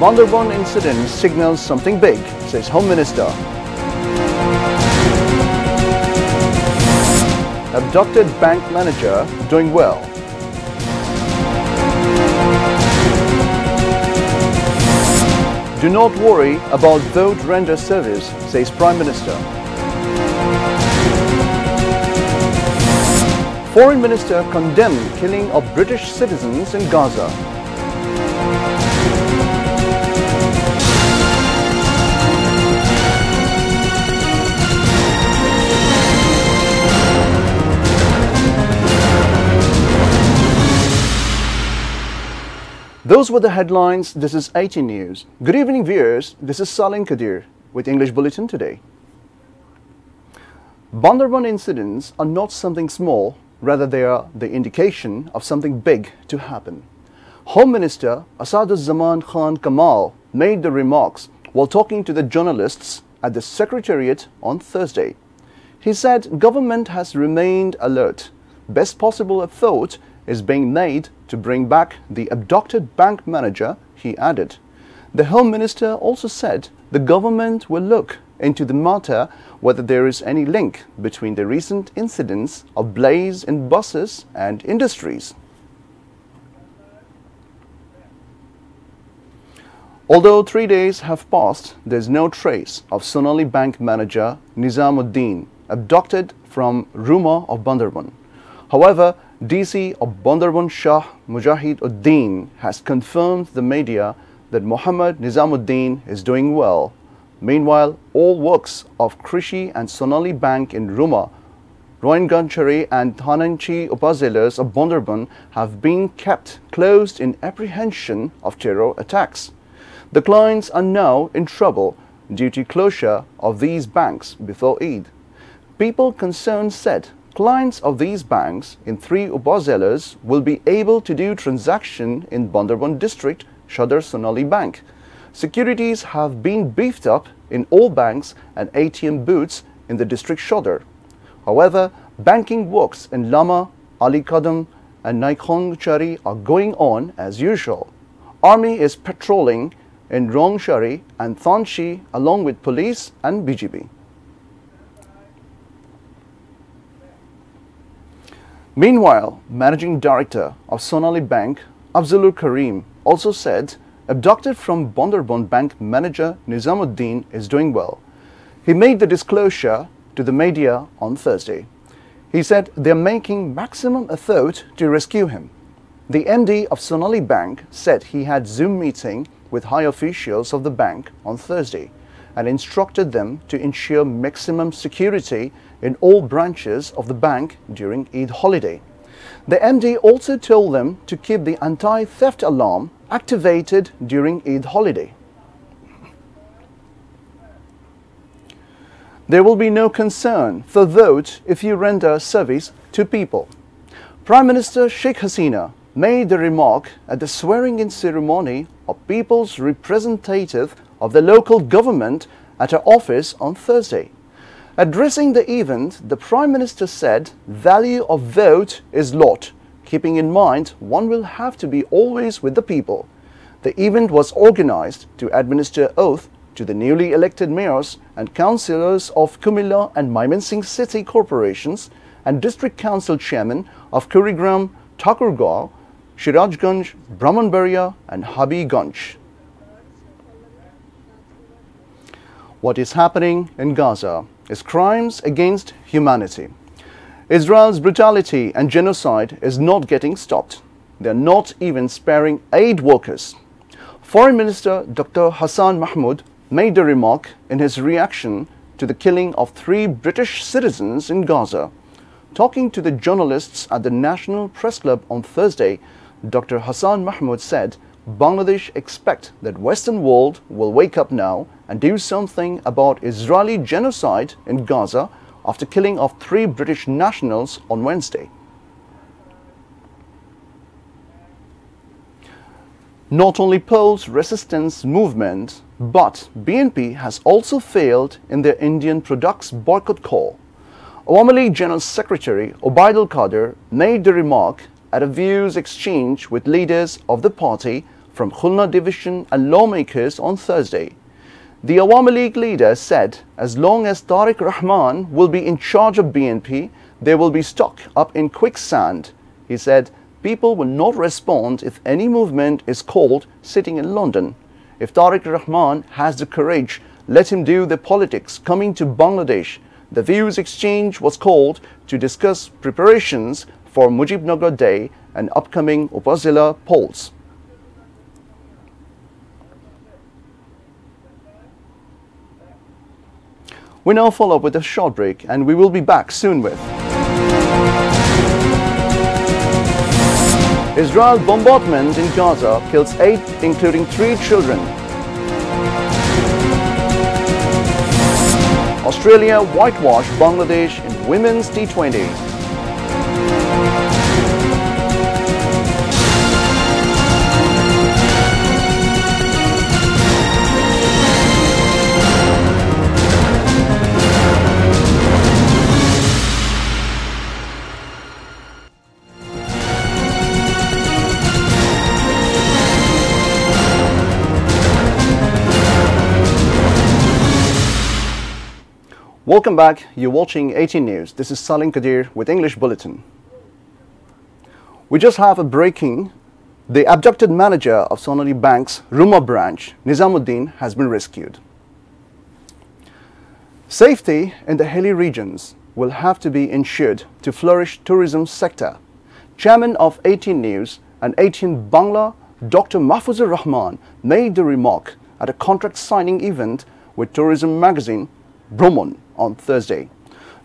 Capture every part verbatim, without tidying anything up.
Bandarban incident signals something big, says Home Minister. Abducted bank manager doing well. Do not worry about vote render service, says Prime Minister. Foreign Minister condemned killing of British citizens in Gaza. Those were the headlines. This is A T N News. Good evening, viewers. This is Salim Kadir with English Bulletin today. Bandarban incidents are not something small, rather they are the indication of something big to happen. Home Minister Asaduzzaman Khan Kamal made the remarks while talking to the journalists at the Secretariat on Thursday. He said government has remained alert. Best possible effort is being made to bring back the abducted bank manager, he added. The Home Minister also said the government will look into the matter whether there is any link between the recent incidents of blaze in buses and industries. Although three days have passed, there is no trace of Sonali Bank manager Nizamuddin abducted from Ruma of Bandarban. However, D C of Bandarban Shah Mujahid Uddin has confirmed the media that Mohammad Nizamuddin is doing well. Meanwhile, all works of Krishi and Sonali Bank in Ruma, Roingonchari and Thananchi upazilas of Bandarban have been kept closed in apprehension of terror attacks. The clients are now in trouble due to closure of these banks before Eid. People concerned said clients of these banks in three upazilas will be able to do transaction in Bandarban district, Shadar Sonali Bank. Securities have been beefed up in all banks and A T M booths in the district Shadar. However, banking works in Lama, Ali Kadam and Naikhongchari are going on as usual. Army is patrolling in Rongchari and Thanchi along with police and B G B. Meanwhile, Managing Director of Sonali Bank, Afzalur Karim, also said abducted from Bandarban bank manager Nizamuddin is doing well. He made the disclosure to the media on Thursday. He said they are making maximum effort to rescue him. The M D of Sonali Bank said he had Zoom meeting with high officials of the bank on Thursday and instructed them to ensure maximum security in all branches of the bank during Eid holiday. The M D also told them to keep the anti-theft alarm activated during Eid holiday. There will be no concern for vote if you render service to people. Prime Minister Sheikh Hasina made the remark at the swearing-in ceremony of People's Representative of the local government at her office on Thursday. Addressing the event, the Prime Minister said value of vote is lot, keeping in mind one will have to be always with the people. The event was organized to administer oath to the newly elected mayors and councillors of Kumila and Maimansingh city corporations and district council chairmen of Kurigram, Thakurgaon, Sirajganj, Brahmanbaria and Habiganj. What is happening in Gaza is crimes against humanity. Israel's brutality and genocide is not getting stopped. They are not even sparing aid workers. Foreign Minister Doctor Hassan Mahmoud made the remark in his reaction to the killing of three British citizens in Gaza. Talking to the journalists at the National Press Club on Thursday, Doctor Hassan Mahmoud said Bangladesh expect that Western world will wake up now and do something about Israeli genocide in Gaza after killing of three British nationals on Wednesday. Not only Poles resistance movement, but B N P has also failed in their Indian products boycott call. Awami League General Secretary Obaidul Kader made the remark at a views exchange with leaders of the party from Khulna division and lawmakers on Thursday. The Awami League leader said as long as Tariq Rahman will be in charge of B N P, they will be stuck up in quicksand. He said people will not respond if any movement is called sitting in London. If Tariq Rahman has the courage, let him do the politics coming to Bangladesh. The views exchange was called to discuss preparations for Mujibnagar Day and upcoming Upazila polls. We now follow up with a short break and we will be back soon with Israel bombardment in Gaza kills eight, including three children. Australia whitewash Bangladesh in Women's T twenty. Welcome back, you're watching A T N News. This is Salim Kadir with English Bulletin. We just have a breaking. The abducted manager of Sonali Bank's Ruma branch, Nizamuddin, has been rescued. Safety in the hilly regions will have to be ensured to flourish tourism sector. Chairman of A T N News and A T N Bangla, Doctor Mahfuzur Rahman, made the remark at a contract signing event with tourism magazine Bromon on Thursday.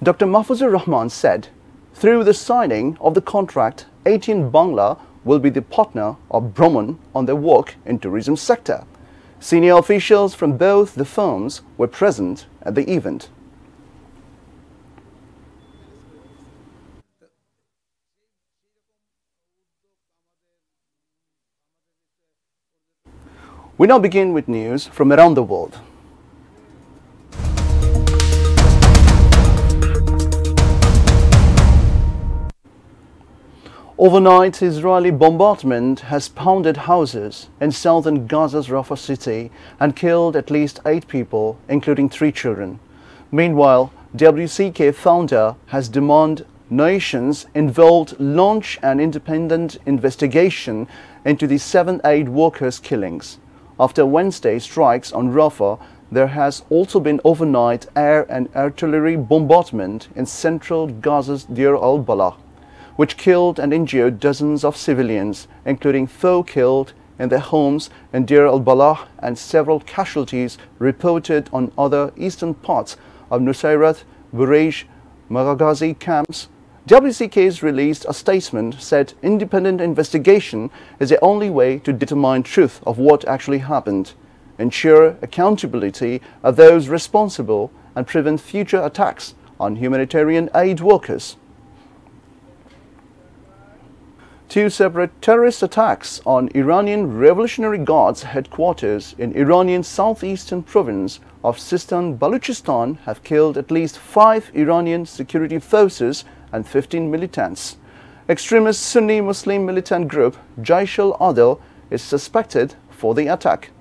Doctor Mahfuzur Rahman said, through the signing of the contract, A T N Bangla will be the partner of Bromon on their work in tourism sector. Senior officials from both the firms were present at the event. We now begin with news from around the world. Overnight, Israeli bombardment has pounded houses in southern Gaza's Rafah city and killed at least eight people, including three children. Meanwhile, W C K founder has demanded nations involved launch an independent investigation into the seven aid workers' killings. After Wednesday's strikes on Rafah, there has also been overnight air and artillery bombardment in central Gaza's Deir al-Balah, which killed and injured dozens of civilians, including four killed in their homes in Deir al-Balah and several casualties reported on other eastern parts of Nusayrat, Burej, Maghazi camps. W C K's released a statement said independent investigation is the only way to determine truth of what actually happened, ensure accountability of those responsible and prevent future attacks on humanitarian aid workers. Two separate terrorist attacks on Iranian Revolutionary Guards headquarters in Iranian southeastern province of Sistan Baluchistan have killed at least five Iranian security forces and fifteen militants. Extremist Sunni Muslim militant group Jaish al-Adl is suspected for the attack.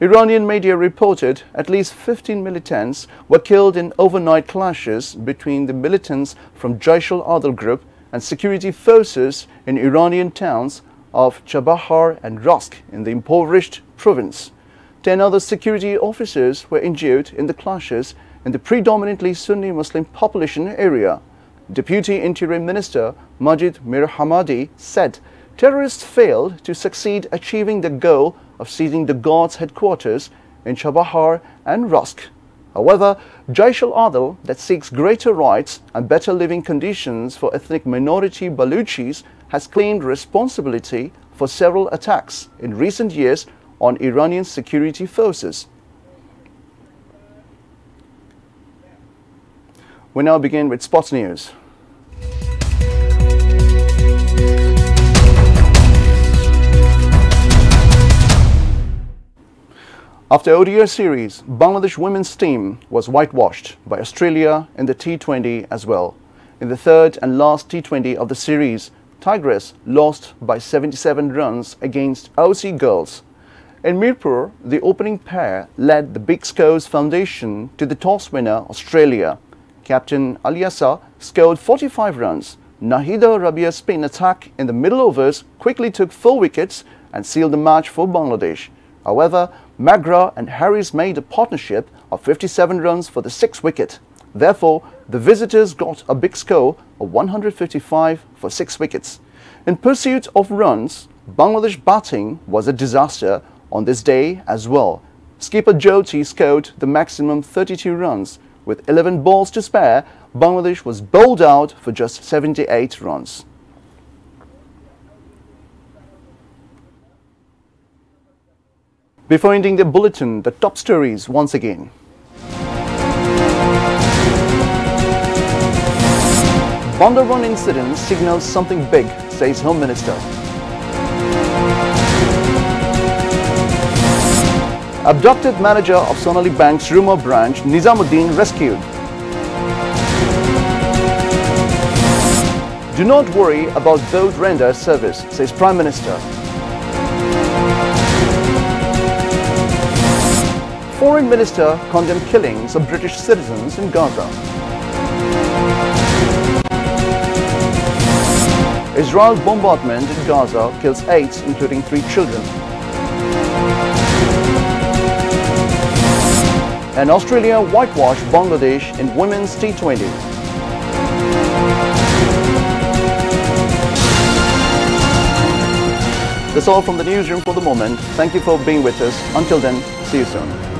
Iranian media reported at least fifteen militants were killed in overnight clashes between the militants from Jaish al-Adl group and security forces in Iranian towns of Chabahar and Rusk in the impoverished province. Ten other security officers were injured in the clashes in the predominantly Sunni Muslim population area. Deputy Interior Minister Majid Mirhamadi said terrorists failed to succeed achieving the goal of seizing the Guards' headquarters in Chabahar and Rusk. However, Jaish al-Adl, that seeks greater rights and better living conditions for ethnic minority Baluchis, has claimed responsibility for several attacks in recent years on Iranian security forces. We now begin with sports news. After O D I series, Bangladesh women's team was whitewashed by Australia in the T twenty as well. In the third and last T twenty of the series, Tigris lost by seventy-seven runs against O C Girls. In Mirpur, the opening pair led the Big Scores Foundation to the toss winner Australia. Captain Aliasa scored forty-five runs. Nahida Rabia's spin attack in the middle overs quickly took four wickets and sealed the match for Bangladesh. However, Magra and Harris made a partnership of fifty-seven runs for the sixth wicket. Therefore, the visitors got a big score of one hundred fifty-five for six wickets. In pursuit of runs, Bangladesh batting was a disaster on this day as well. Skipper Jyoti scored the maximum thirty-two runs. With eleven balls to spare, Bangladesh was bowled out for just seventy-eight runs. Before ending the bulletin, the top stories once again. Bandarban incident signals something big, says Home Minister. Abducted manager of Sonali Bank's Ruma branch, Nizamuddin, rescued. Do not worry about those render service, says Prime Minister. Foreign Minister condemned killings of British citizens in Gaza. Israel's bombardment in Gaza kills eight, including three children. And Australia whitewashed Bangladesh in Women's T twenty. That's all from the newsroom for the moment. Thank you for being with us. Until then, see you soon.